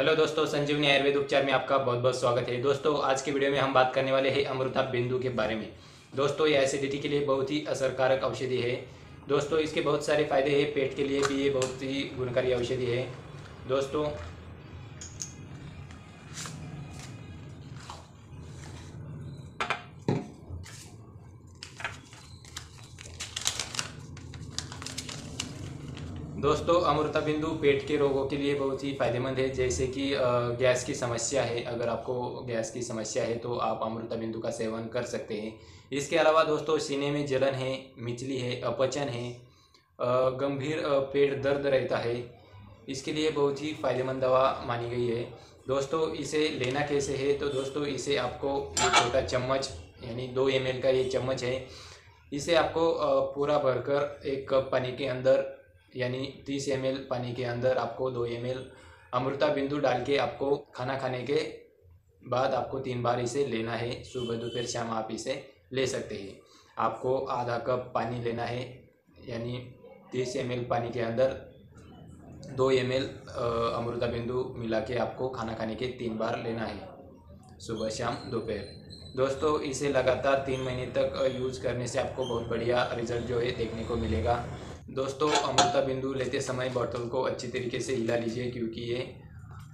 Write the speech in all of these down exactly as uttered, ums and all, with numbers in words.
Hello दोस्तों, संजीवनी आयुर्वेद उपचार में आपका बहुत बहुत स्वागत है। दोस्तों आज के वीडियो में हम बात करने वाले हैं अमृता बिंदु के बारे में। दोस्तों ये एसिडिटी के लिए बहुत ही असरकारक औषधि है। दोस्तों इसके बहुत सारे फायदे हैं, पेट के लिए भी ये बहुत ही गुणकारी औषधि है। दोस्तों दोस्तों अमृता बिंदु पेट के रोगों के लिए बहुत ही फायदेमंद है, जैसे कि गैस की समस्या है। अगर आपको गैस की समस्या है तो आप अमृता बिंदु का सेवन कर सकते हैं। इसके अलावा दोस्तों सीने में जलन है, मिचली है, अपचन है, गंभीर पेट दर्द रहता है, इसके लिए बहुत ही फायदेमंद दवा मानी गई है। दोस्तों इसे लेना कैसे है तो दोस्तों इसे आपको छोटा चम्मच यानी दो एम एल का ये चम्मच है, इसे आपको पूरा भरकर एक कप पानी के अंदर यानी तीस एम एल पानी के अंदर आपको दो एम एल अमृता बिंदु डाल के आपको खाना खाने के बाद आपको तीन बार इसे लेना है। सुबह दोपहर शाम आप इसे ले सकते हैं। आपको आधा कप पानी लेना है यानी तीस एम एल पानी के अंदर दो एम एल अमृता बिंदु मिला के आपको खाना खाने के तीन बार लेना है, सुबह शाम दोपहर। दोस्तों इसे लगातार तीन महीने तक यूज़ करने से आपको बहुत बढ़िया रिजल्ट जो है देखने को मिलेगा। दोस्तों अमृता बिंदु लेते समय बोतल को अच्छी तरीके से हिला लीजिए क्योंकि ये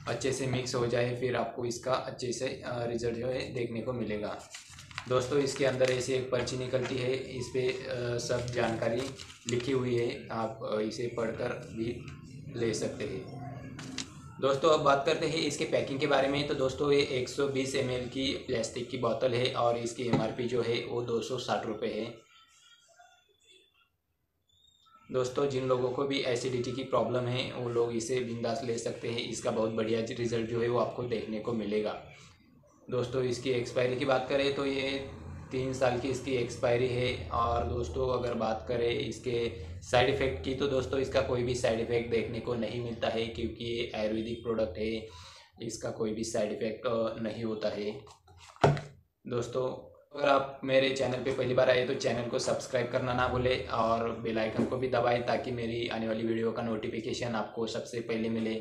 अच्छे से मिक्स हो जाए, फिर आपको इसका अच्छे से रिजल्ट जो है देखने को मिलेगा। दोस्तों इसके अंदर ऐसी एक पर्ची निकलती है, इस पर सब जानकारी लिखी हुई है, आप इसे पढ़कर भी ले सकते हैं। दोस्तों अब बात करते हैं इसके पैकिंग के बारे में। तो दोस्तों ये एक सौ बीस एम एल की प्लास्टिक की बोतल है और इसकी एम आर पी जो है वो दो सौ साठ रुपये है। दोस्तों जिन लोगों को भी एसिडिटी की प्रॉब्लम है वो लोग इसे बिंदास ले सकते हैं, इसका बहुत बढ़िया रिजल्ट जो है वो आपको देखने को मिलेगा। दोस्तों इसकी एक्सपायरी की बात करें तो ये तीन साल की इसकी एक्सपायरी है। और दोस्तों अगर बात करें इसके साइड इफ़ेक्ट की तो दोस्तों इसका कोई भी साइड इफ़ेक्ट देखने को नहीं मिलता है क्योंकि ये आयुर्वेदिक प्रोडक्ट है, इसका कोई भी साइड इफ़ेक्ट नहीं होता है। दोस्तों अगर आप मेरे चैनल पे पहली बार आए तो चैनल को सब्सक्राइब करना ना भूले और बेल आइकन को भी दबाएं ताकि मेरी आने वाली वीडियो का नोटिफिकेशन आपको सबसे पहले मिले।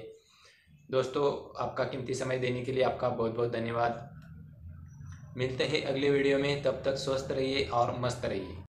दोस्तों आपका कीमती समय देने के लिए आपका बहुत बहुत धन्यवाद। मिलते हैं अगले वीडियो में, तब तक स्वस्थ रहिए और मस्त रहिए।